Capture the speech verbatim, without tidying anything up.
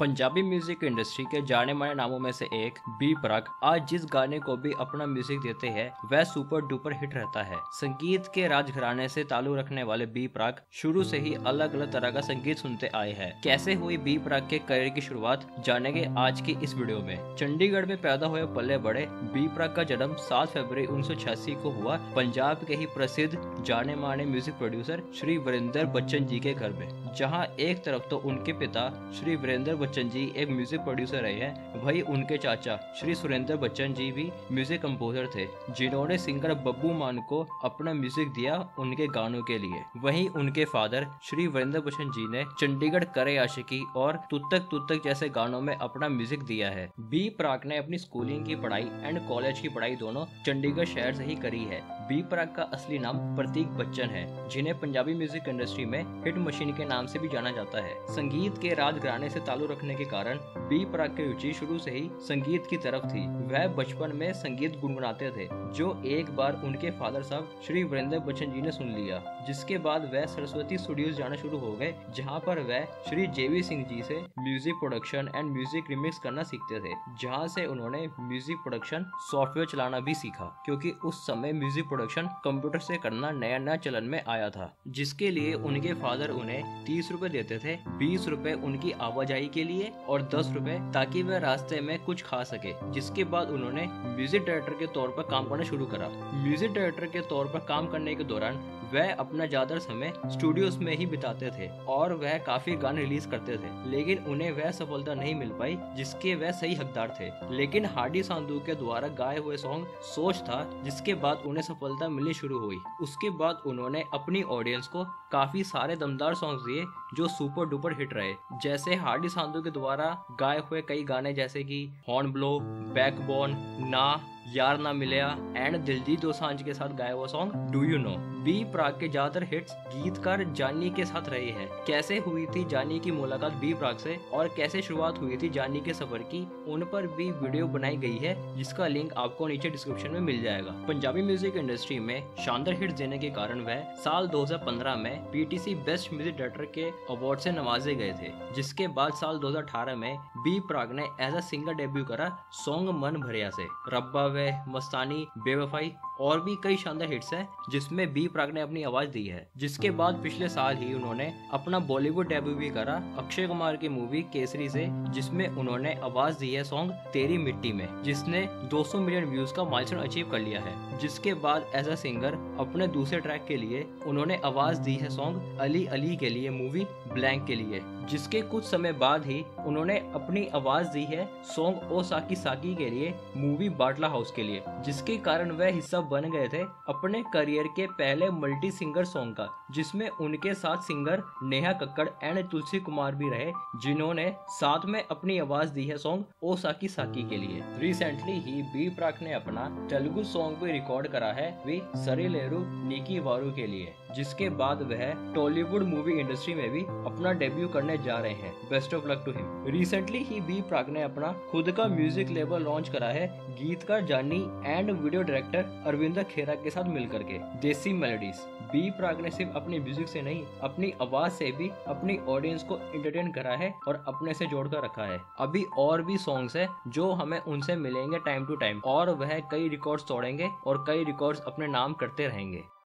Punjabi music industry के जाने माने नामों में से एक बी प्राक आज जिस गाने को भी अपना म्यूजिक देते हैं वह सुपर डुपर हिट रहता है। संगीत के राजघराने से ताल्लुक रखने वाले बी प्राक शुरू से ही अलग अलग तरह का संगीत सुनते आए हैं। कैसे हुई बी प्राक के करियर की शुरुआत जानेंगे आज की इस वीडियो में। चंडीगढ़ में पैदा हुए पले बड़े बी प्राक का जन्म सात फरवरी उन्नीस सौ छियासी को हुआ पंजाब के ही प्रसिद्ध जाने माने म्यूजिक प्रोड्यूसर श्री वीरेंद्र बच्चन जी के घर में, जहाँ एक तरफ तो उनके पिता श्री वीरेंद्र बच्चन जी एक म्यूजिक प्रोड्यूसर रहे हैं, वही उनके चाचा श्री सुरेंद्र बच्चन जी भी म्यूजिक कंपोजर थे, जिन्होंने सिंगर बब्बू मान को अपना म्यूजिक दिया उनके गानों के लिए। वहीं उनके फादर श्री वीरेंद्र बच्चन जी ने चंडीगढ़ करे आशिकी और तुतक तुतक जैसे गानों में अपना म्यूजिक दिया है। बी प्राक ने अपनी स्कूलिंग की पढ़ाई एंड कॉलेज की पढ़ाई दोनों चंडीगढ़ शहर से ही करी है। बी प्राक का असली नाम प्रतीक बच्चन है, जिन्हें पंजाबी म्यूजिक इंडस्ट्री में हिट मशीन के नाम से भी जाना जाता है। संगीत के राजघराने से ताल्लुक रखने के कारण बी प्राक की रुचि शुरू से ही संगीत की तरफ थी। वह बचपन में संगीत गुनगुनाते थे, जो एक बार उनके फादर साहब श्री वीरेंद्र बच्चन जी ने सुन लिया, जिसके बाद वह सरस्वती स्टूडियोज जाना शुरू हो गए, जहां पर वह श्री जेवी सिंह जी से music production and music remix करना सीखते थे, जहां से उन्होंने म्यूजिक प्रोडक्शन सॉफ्टवेयर चलाना भी सीखा, क्योंकि उस समय म्यूजिक प्रोडक्शन कंप्यूटर से करना नया नया चलन में आया था, जिसके लिए उनके फादर उन्हें तीस रूपए देते थे, बीस रूपए उनकी आवाजाही के लिए और दस रुपए ताकि वह रास्ते में कुछ खा सके। जिसके बाद उन्होंने म्यूजिक डायरेक्टर के तौर पर काम करना शुरू करा। म्यूजिक डायरेक्टर के तौर पर काम करने के दौरान वह अपना ज्यादा समय स्टूडियोज में ही बिताते थे और वह काफी गाने रिलीज करते थे, लेकिन उन्हें वह सफलता नहीं मिल पाई जिसके वह सही हकदार थे। लेकिन हार्डी सांधू के द्वारा गाए हुए सॉन्ग सोच था, जिसके बाद उन्हें सफलता मिलनी शुरू हुई। उसके बाद उन्होंने अपनी ऑडियंस को काफी सारे दमदार सॉन्ग दिए जो सुपर डुपर हिट रहे, जैसे हार्डी सांधू के द्वारा गाए हुए कई गाने जैसे कि हॉर्न ब्लो, बैकबोन, ना यार ना मिलिया एंड दिलजीत दोसांझ के साथ गाया हुआ song do you know. B Praak के ज्यादातर हिट्स गीतकार जानी के साथ रहे हैं। कैसे हुई थी जानी की मुलाकात बी प्राक से और कैसे शुरुआत हुई थी जानी के सफर की, उन पर भी वीडियो बनाई गई है, जिसका लिंक आपको नीचे डिस्क्रिप्शन में मिल जाएगा। पंजाबी म्यूजिक इंडस्ट्री में शानदार हिट देने के कारण वह साल दो हजार पंद्रह में पीटीसी बेस्ट म्यूजिक डायरेक्टर के अवार्ड से नवाजे गए थे। जिसके बाद साल दो हजार अठारह में बी प्राक ने एज अ सिंगर डेब्यू करा सॉन्ग मन भरिया से। रब्बा वे, मस्तानी, बेवफाई और भी कई शानदार हिट्स हैं जिसमें बी प्राक ने अपनी आवाज दी है। जिसके बाद पिछले साल ही उन्होंने अपना बॉलीवुड डेब्यू भी करा अक्षय कुमार की मूवी केसरी से, जिसमें उन्होंने आवाज दी है सॉन्ग तेरी मिट्टी में, जिसने दो सौ मिलियन व्यूज का माइलस्टोन अचीव कर लिया है। जिसके बाद एज अ सिंगर अपने दूसरे ट्रैक के लिए उन्होंने आवाज दी है सॉन्ग अली अली के लिए मूवी ब्लैंक के लिए, जिसके कुछ समय बाद ही उन्होंने अपनी आवाज दी है सॉन्ग ओ साकी साकी के लिए मूवी बाटला हाउस के लिए, जिसके कारण वह हिस्सा बन गए थे अपने करियर के पहले मल्टी सिंगर सॉन्ग का, जिसमें उनके साथ सिंगर नेहा कक्कड़ एंड तुलसी कुमार भी रहे, जिन्होंने साथ में अपनी आवाज दी है सॉन्ग ओ साकी साकी के लिए। रिसेंटली ही बी प्राक ने अपना तेलुगु सॉन्ग भी रिकॉर्ड करा है वी सरी लेरू नीकी वारू के लिए, जिसके बाद वह टॉलीवुड मूवी इंडस्ट्री में भी अपना डेब्यू करने जा रहे हैं। Best of luck to him. Recently ही बी प्राक ने अपना खुद का म्यूजिक लेबल लॉन्च करा है गीतकार Jaani and video director Arvind खेरा के साथ मिलकर के देसी मेलोडीज। बी प्राक ने सिर्फ अपने म्यूजिक से नहीं, अपनी आवाज से भी अपनी ऑडियंस को एंटरटेन करा है और अपने से जोड़कर रखा है। अभी और भी सॉन्ग्स हैं जो हमें उनसे मिलेंगे टाइम टू टाइम, और वह कई रिकॉर्ड्स तोड़ेंगे और कई रिकॉर्ड्स अपने नाम करते रहेंगे।